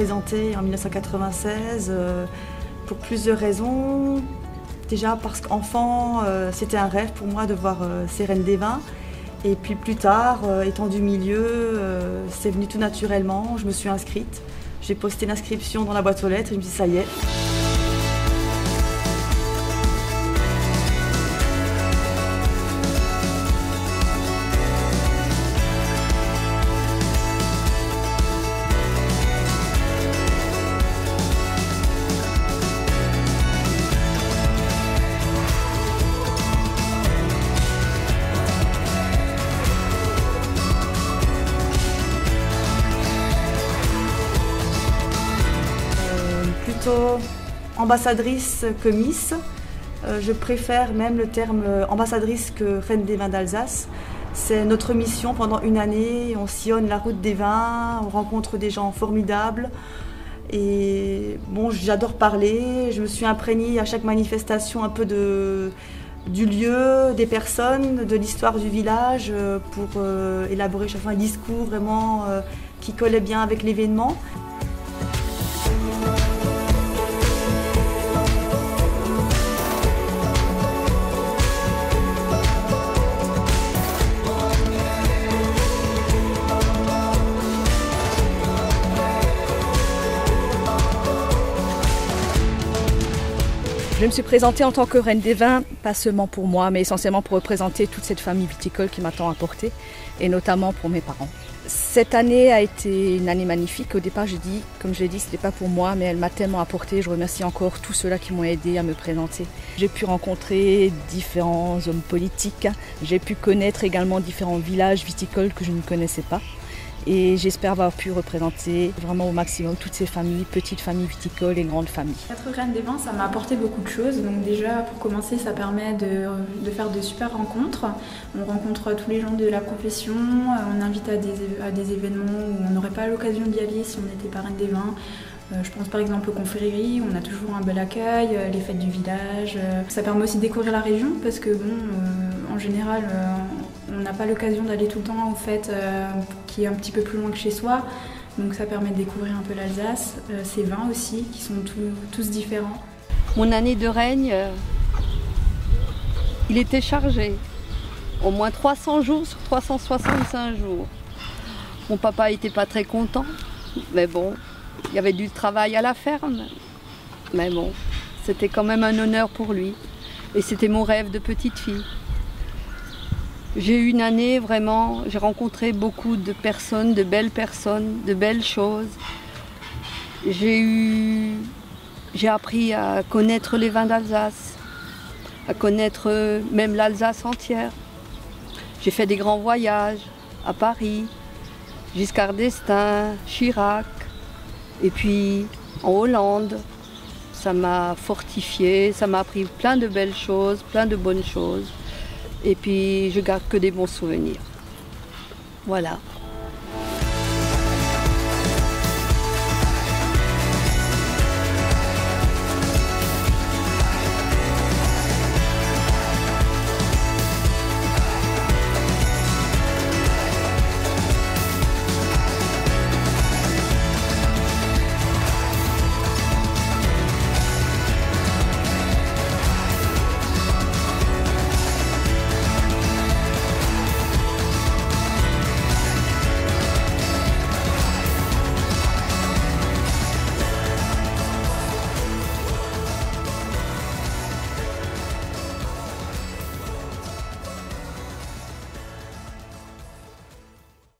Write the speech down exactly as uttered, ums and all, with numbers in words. présentée en mille neuf cent quatre-vingt-seize euh, pour plusieurs raisons. Déjà parce qu'enfant, euh, c'était un rêve pour moi de voir euh, ces Reines des Vins. Et puis plus tard, euh, étant du milieu, euh, c'est venu tout naturellement, je me suis inscrite. J'ai posté l'inscription dans la boîte aux lettres et je me suis dit ça y est. Ambassadrice que Miss, euh, je préfère même le terme ambassadrice que Reine des Vins d'Alsace. C'est notre mission pendant une année, on sillonne la route des vins, on rencontre des gens formidables et bon, j'adore parler, je me suis imprégnée à chaque manifestation un peu de, du lieu, des personnes, de l'histoire du village pour euh, élaborer chaque fois un discours vraiment euh, qui collait bien avec l'événement. Je me suis présentée en tant que Reine des Vins, pas seulement pour moi, mais essentiellement pour représenter toute cette famille viticole qui m'a tant apporté, et notamment pour mes parents. Cette année a été une année magnifique. Au départ, j'ai dit, comme je l'ai dit, ce n'était pas pour moi, mais elle m'a tellement apporté. Je remercie encore tous ceux-là qui m'ont aidé à me présenter. J'ai pu rencontrer différents hommes politiques. J'ai pu connaître également différents villages viticoles que je ne connaissais pas. Et j'espère avoir pu représenter vraiment au maximum toutes ces familles, petites familles viticoles et grandes familles. Être Reine des Vins, ça m'a apporté beaucoup de choses. Donc déjà, pour commencer, ça permet de, de faire de super rencontres. On rencontre tous les gens de la profession, on invite à des, à des événements où on n'aurait pas l'occasion d'y aller si on n'était pas Reine des Vins. Je pense par exemple aux confréries, on a toujours un bel accueil, les fêtes du village. Ça permet aussi de découvrir la région parce que bon, en général, on n'a pas l'occasion d'aller tout le temps aux fêtes euh, qui est un petit peu plus loin que chez soi. Donc ça permet de découvrir un peu l'Alsace, euh, ses vins aussi, qui sont tout, tous différents. Mon année de règne, euh, il était chargé. Au moins trois cents jours sur trois cent soixante-cinq jours. Mon papa n'était pas très content, mais bon, il y avait du travail à la ferme. Mais bon, c'était quand même un honneur pour lui. Et c'était mon rêve de petite fille. J'ai eu une année vraiment, j'ai rencontré beaucoup de personnes, de belles personnes, de belles choses. J'ai eu, j'ai appris à connaître les vins d'Alsace, à connaître même l'Alsace entière. J'ai fait des grands voyages à Paris, Giscard d'Estaing, Chirac, et puis en Hollande. Ça m'a fortifiée, ça m'a appris plein de belles choses, plein de bonnes choses. Et puis, je garde que des bons souvenirs. Voilà.